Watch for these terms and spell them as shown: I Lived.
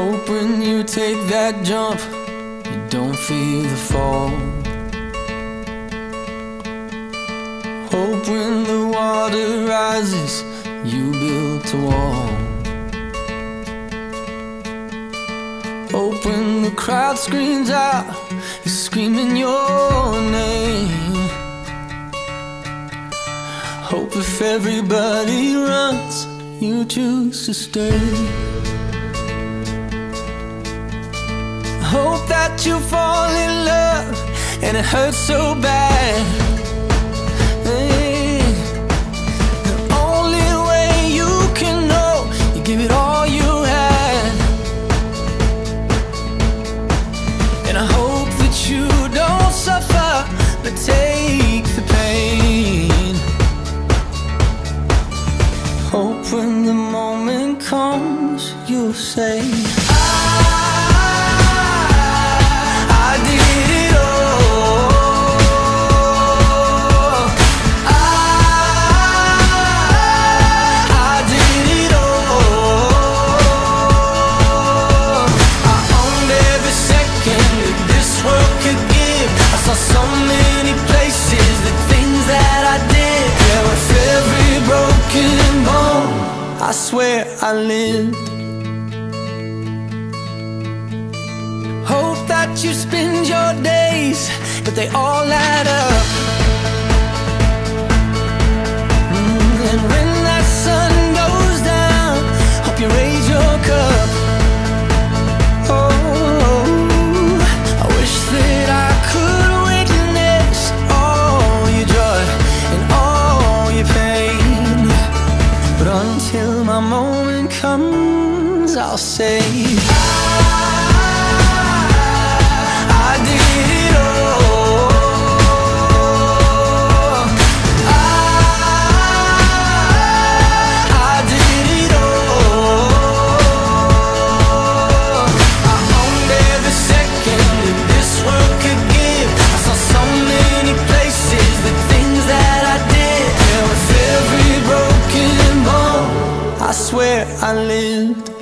hope when you take that jump, you don't feel the fall. Hope when the water rises, you built a wall. Hope when the crowd screams out, you're screaming your name. Hope if everybody runs, you choose to stay. Hope that you fall in love and it hurts so bad. Hey. The only way you can know, you give it all you had. And I hope that you don't suffer, but take the pain. Hope when the moment comes, you'll say, so many places, the things that I did. Yeah, with every broken bone, I swear I lived. Hope that you spend your days, but they all add up. And when that sun goes down, hope you raise your cup. Oh, I wish that I could till my moment comes, I'll say, I did it all. I did it all. I owned every second that this world could give. I saw so many places, the things that I did. And with every broken, I swear I lived.